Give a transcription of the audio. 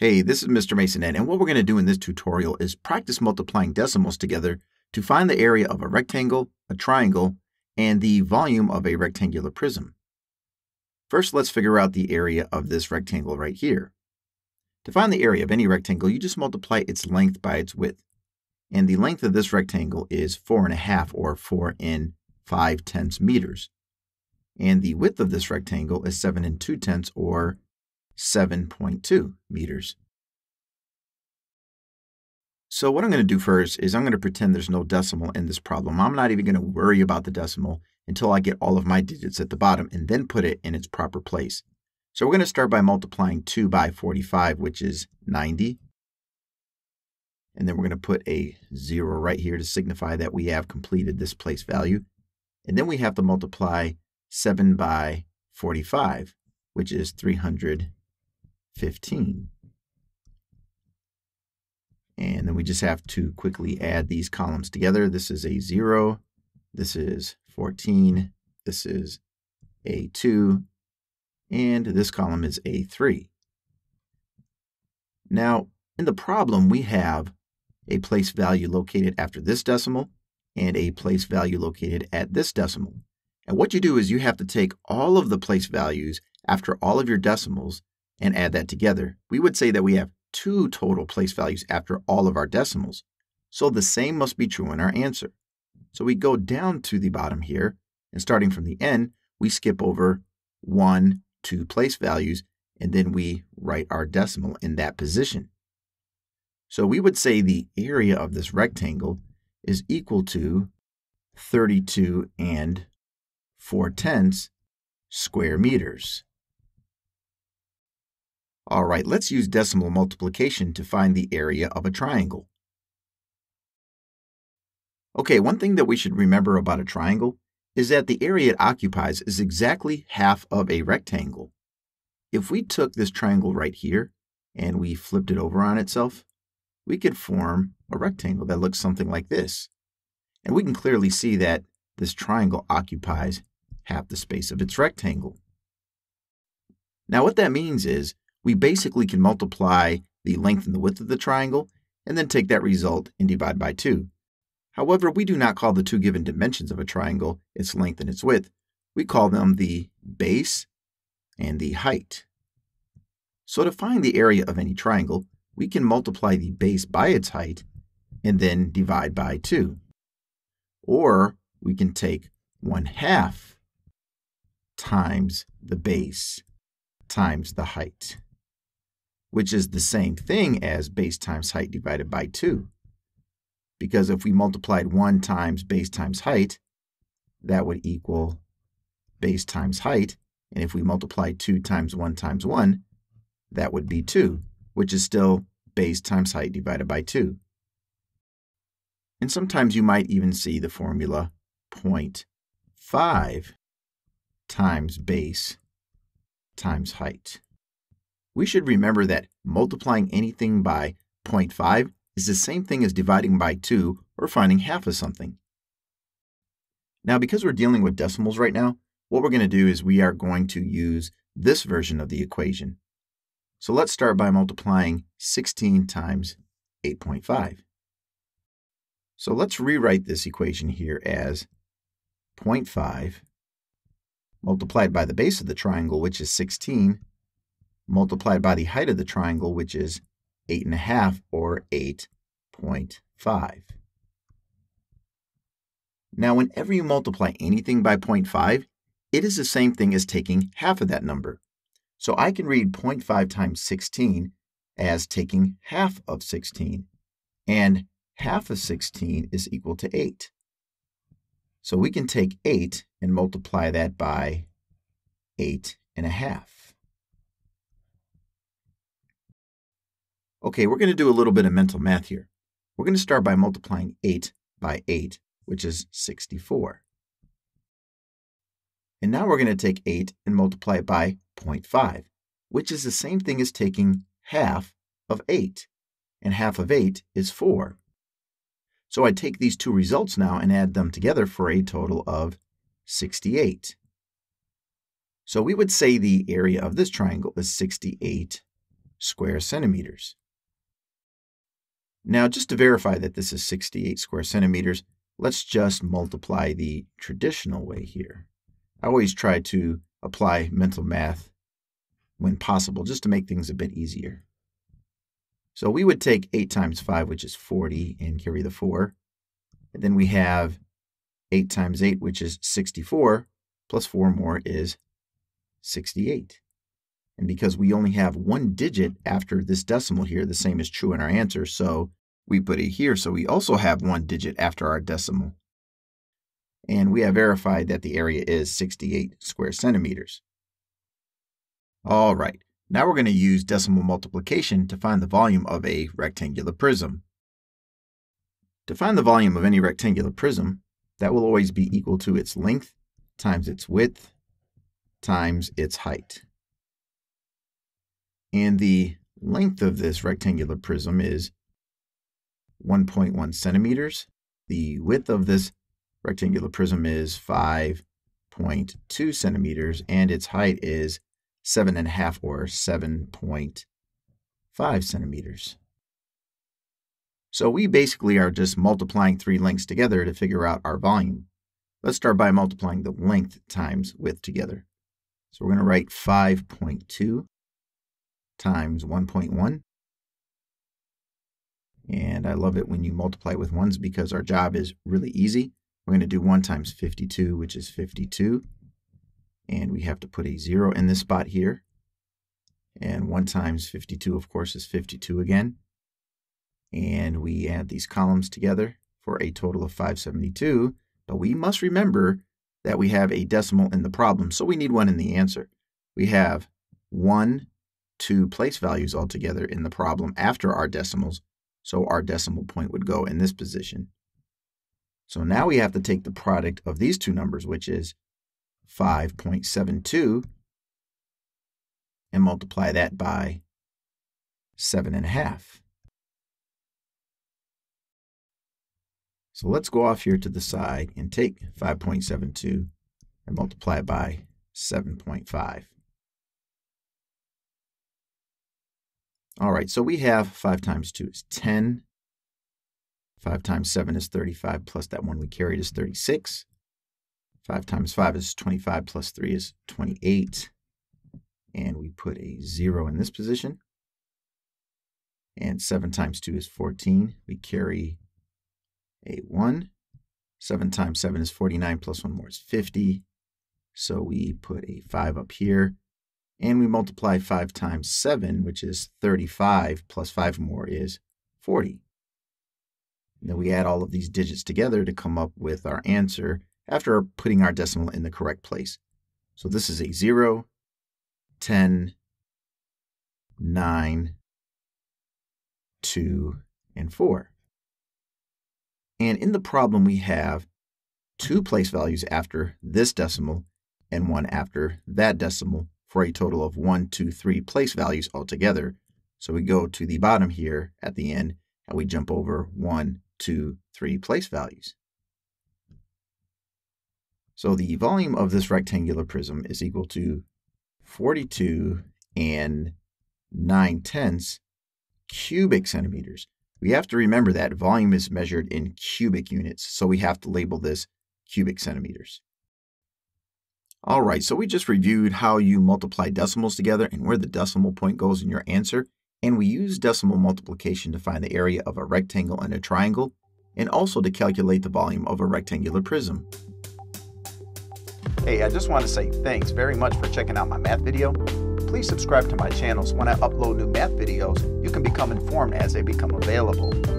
Hey, this is Mr. Maisonet, and what we're going to do in this tutorial is practice multiplying decimals together to find the area of a rectangle, a triangle, and the volume of a rectangular prism. First, let's figure out the area of this rectangle right here. To find the area of any rectangle, you just multiply its length by its width. And the length of this rectangle is 4.5 or 4 5/10 meters. And the width of this rectangle is 7 2/10 or 7.2 meters. So what I'm going to do first is I'm going to pretend there's no decimal in this problem. I'm not even going to worry about the decimal until I get all of my digits at the bottom and then put it in its proper place. So we're going to start by multiplying 2 by 45, which is 90. And then we're going to put a 0 right here to signify that we have completed this place value. And then we have to multiply 7 by 45, which is 315. And then we just have to quickly add these columns together. This is a 0, this is 14, this is a 2, and this column is a 3. Now, in the problem, we have a place value located after this decimal and a place value located at this decimal. And what you do is you have to take all of the place values after all of your decimals and add that together. We would say that we have two total place values after all of our decimals. So the same must be true in our answer. So we go down to the bottom here, and starting from the end, we skip over 1, 2 place values, and then we write our decimal in that position. So we would say the area of this rectangle is equal to 32 4/10 square meters. All right, let's use decimal multiplication to find the area of a triangle. Okay, one thing that we should remember about a triangle is that the area it occupies is exactly half of a rectangle. If we took this triangle right here and we flipped it over on itself, we could form a rectangle that looks something like this. And we can clearly see that this triangle occupies half the space of its rectangle. Now, what that means is we basically can multiply the length and the width of the triangle and then take that result and divide by 2. However, we do not call the two given dimensions of a triangle its length and its width. We call them the base and the height. So to find the area of any triangle, we can multiply the base by its height and then divide by 2. Or we can take 1/2 times the base times the height, which is the same thing as base times height divided by 2. Because if we multiplied 1 times base times height, that would equal base times height. And if we multiplied 2 times 1, that would be 2, which is still base times height divided by 2. And sometimes you might even see the formula 0.5 times base times height. We should remember that multiplying anything by 0.5 is the same thing as dividing by 2 or finding half of something. Now, because we're dealing with decimals right now, what we're going to do is we are going to use this version of the equation. So let's start by multiplying 16 times 8.5. So let's rewrite this equation here as 0.5 multiplied by the base of the triangle, which is 16, multiplied by the height of the triangle, which is 8.5 or 8.5. Now, whenever you multiply anything by 0.5, it is the same thing as taking half of that number. So I can read 0.5 times 16 as taking half of 16, and half of 16 is equal to 8. So we can take 8 and multiply that by 8.5. Okay, we're going to do a little bit of mental math here. We're going to start by multiplying 8 by 8, which is 64. And now we're going to take 8 and multiply it by 0.5, which is the same thing as taking half of 8. And half of 8 is 4. So I take these two results now and add them together for a total of 68. So we would say the area of this triangle is 68 square centimeters. Now, just to verify that this is 68 square centimeters, let's just multiply the traditional way here. I always try to apply mental math when possible, just to make things a bit easier. So we would take 8 times 5, which is 40, and carry the 4. And then we have 8 times 8, which is 64, plus 4 more is 68. And because we only have one digit after this decimal here, the same is true in our answer, so we put it here. So we also have one digit after our decimal. And we have verified that the area is 68 square centimeters. All right, now we're going to use decimal multiplication to find the volume of a rectangular prism. To find the volume of any rectangular prism, that will always be equal to its length times its width times its height. And the length of this rectangular prism is 1.1 centimeters. The width of this rectangular prism is 5.2 centimeters, and its height is 7.5 or 7.5 centimeters. So we basically are just multiplying three lengths together to figure out our volume. Let's start by multiplying the length times width together. So we're going to write 5.2 times 1.1. And I love it when you multiply with ones because our job is really easy. We're going to do 1 times 52, which is 52. And we have to put a 0 in this spot here. And 1 times 52, of course, is 52 again. And we add these columns together for a total of 572. But we must remember that we have a decimal in the problem, so we need one in the answer. We have 1, 2 place values altogether in the problem after our decimals, so our decimal point would go in this position. So now we have to take the product of these two numbers, which is 5.72, and multiply that by 7.5. So let's go off here to the side and take 5.72 and multiply by 7.5. All right, so we have 5 times 2 is 10. 5 times 7 is 35, plus that one we carried is 36. 5 times 5 is 25, plus 3 is 28. And we put a 0 in this position. And 7 times 2 is 14. We carry a 1. 7 times 7 is 49, plus 1 more is 50. So we put a 5 up here. And we multiply 5 times 7, which is 35, plus 5 more is 40. Now we add all of these digits together to come up with our answer after putting our decimal in the correct place. So this is a 0, 10, 9, 2, and 4. And in the problem, we have two place values after this decimal and one after that decimal for a total of 1, 2, 3 place values altogether. So we go to the bottom here at the end and we jump over 1, 2, 3 place values. So the volume of this rectangular prism is equal to 42 9/10 cubic centimeters. We have to remember that volume is measured in cubic units, so we have to label this cubic centimeters. All right, so we just reviewed how you multiply decimals together and where the decimal point goes in your answer. And we use decimal multiplication to find the area of a rectangle and a triangle, and also to calculate the volume of a rectangular prism. Hey, I just want to say thanks very much for checking out my math video. Please subscribe to my channel so when I upload new math videos, you can become informed as they become available.